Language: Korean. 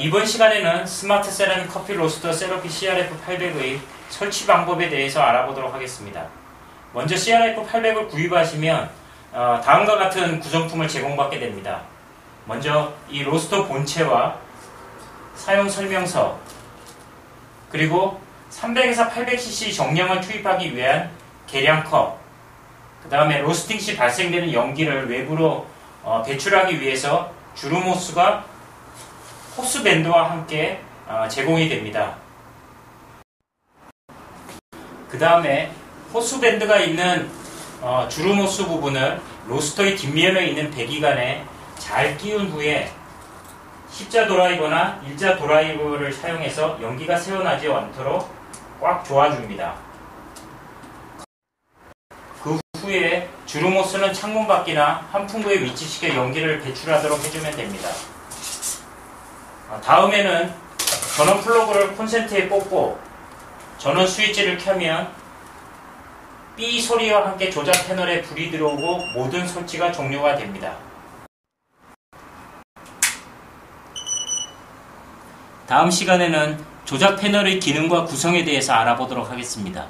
이번 시간에는 스마트 세라믹 커피 로스터 세로피 CRF 800의 설치 방법에 대해서 알아보도록 하겠습니다. 먼저 CRF 800을 구입하시면 다음과 같은 구성품을 제공받게 됩니다. 먼저 이 로스터 본체와 사용 설명서, 그리고 300에서 800cc 정량을 투입하기 위한 계량컵, 그 다음에 로스팅 시 발생되는 연기를 외부로 배출하기 위해서 주름 호스가 호스밴드와 함께 제공이 됩니다. 그 다음에 호스밴드가 있는 주름 호스 부분을 로스터의 뒷면에 있는 배기관에 잘 끼운 후에 십자 드라이버나 일자 드라이버를 사용해서 연기가 새어나지 않도록 꽉 조아줍니다. 그 후에 주름 호스는 창문 밖이나 환풍구에 위치시켜 연기를 배출하도록 해주면 됩니다. 다음에는 전원 플러그를 콘센트에 꽂고 전원 스위치를 켜면 삐 소리와 함께 조작 패널에 불이 들어오고 모든 설치가 종료가 됩니다. 다음 시간에는 조작 패널의 기능과 구성에 대해서 알아보도록 하겠습니다.